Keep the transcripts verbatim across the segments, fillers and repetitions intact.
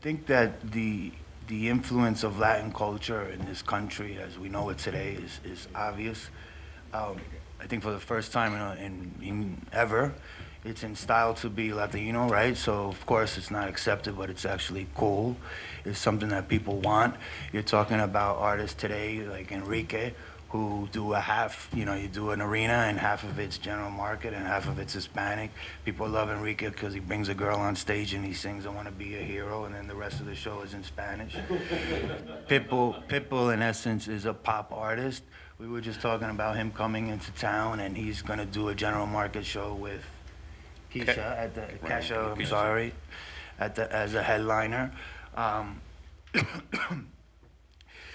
think that the the influence of Latin culture in this country, as we know it today, is is obvious. Um, I think for the first time in, in, in ever, it's in style to be Latino, right? So of course it's not accepted, but it's actually cool. It's something that people want. You're talking about artists today like Enrique, who do a half, you know, you do an arena and half of it's general market and half of it's Hispanic. People love Enrique because he brings a girl on stage and he sings, "I want to be a hero," and then the rest of the show is in Spanish. Pitbull, Pitbull, in essence, is a pop artist. We were just talking about him coming into town and he's going to do a general market show with Keisha, at the, right. Keisha, I'm sorry, at the, as a headliner. Um,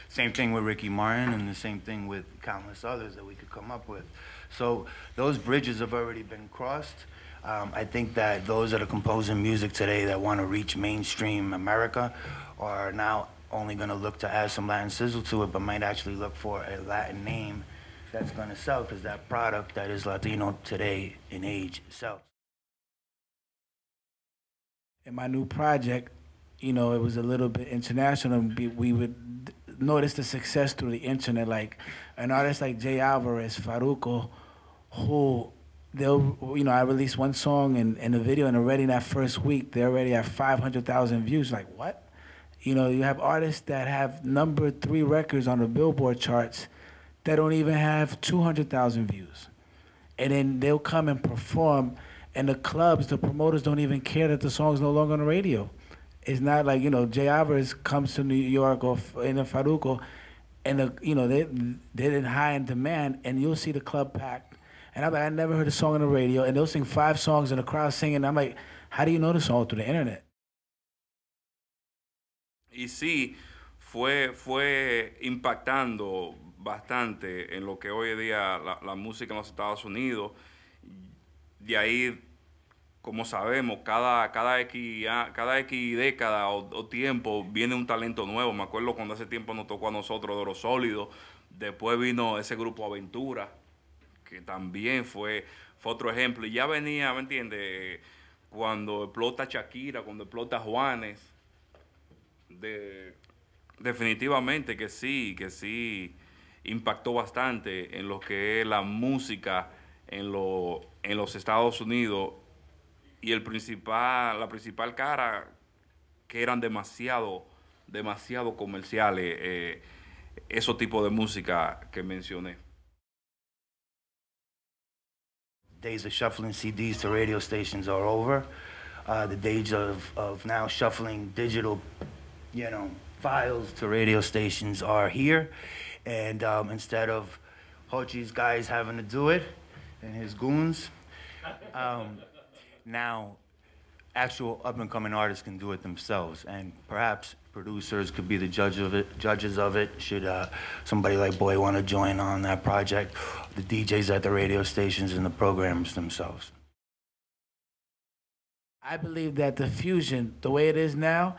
Same thing with Ricky Martin and the same thing with countless others that we could come up with. So those bridges have already been crossed. Um, I think that those that are composing music today that want to reach mainstream America are now only going to look to add some Latin sizzle to it, but might actually look for a Latin name that's going to sell, because that product that is Latino today in age sells. In my new project, you know, it was a little bit international. We would notice the success through the internet, like an artist like Jay Alvarez, Farruko, who they'll, you know, I released one song and, and a video, and already in that first week, they're already at five hundred thousand views. Like, what? You know, you have artists that have number three records on the Billboard charts that don't even have two hundred thousand views. And then they'll come and perform, and the clubs, the promoters don't even care that the song's no longer on the radio. It's not like, you know, Jay Alvarez comes to New York or in a Farruko, and, the, you know, they, they're in high in demand, and you'll see the club packed. And I'm like, I never heard a song on the radio, and they'll sing five songs and the crowd's singing. I'm like, how do you know this song? Through the internet. Y sí, fue, fue impactando bastante en lo que hoy en día la, la música en los Estados Unidos. De ahí, como sabemos, cada, cada, X, cada X década o, o tiempo viene un talento nuevo. Me acuerdo cuando hace tiempo nos tocó a nosotros de Oro Sólido. Después vino ese grupo Aventura, que también fue, fue otro ejemplo. Y ya venía, ¿me entiendes? Cuando explota Shakira, cuando explota Juanes. De, definitivamente que sí, que sí impactó bastante en lo que es la música en, lo, en los Estados Unidos. Y el principal, la principal cara, que eran demasiado, demasiado comerciales, eh, esos tipos de música que mencioné. Days of shuffling C Ds to radio stations are over. Uh, the days of, of now shuffling digital, you know, files to radio stations are here. And um, instead of Hochi's guys having to do it and his goons, um, now, actual up-and-coming artists can do it themselves, and perhaps producers could be the judge of it, judges of it, should uh, somebody like Boy Wonder join on that project, the D Js at the radio stations and the programs themselves. I believe that the fusion, the way it is now,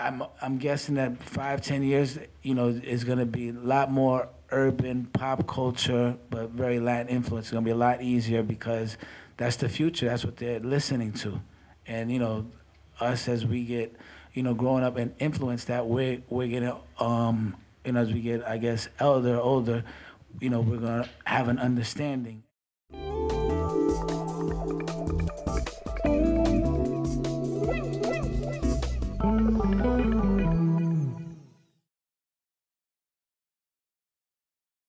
I'm, I'm guessing that five, ten years, you know, is going to be a lot more urban pop culture, but very Latin influence. It's going to be a lot easier because that's the future. That's what they're listening to. And, you know, us as we get, you know, growing up and influenced that, we're, we're getting, um, you know, as we get, I guess, elder, older, you know, we're going to have an understanding.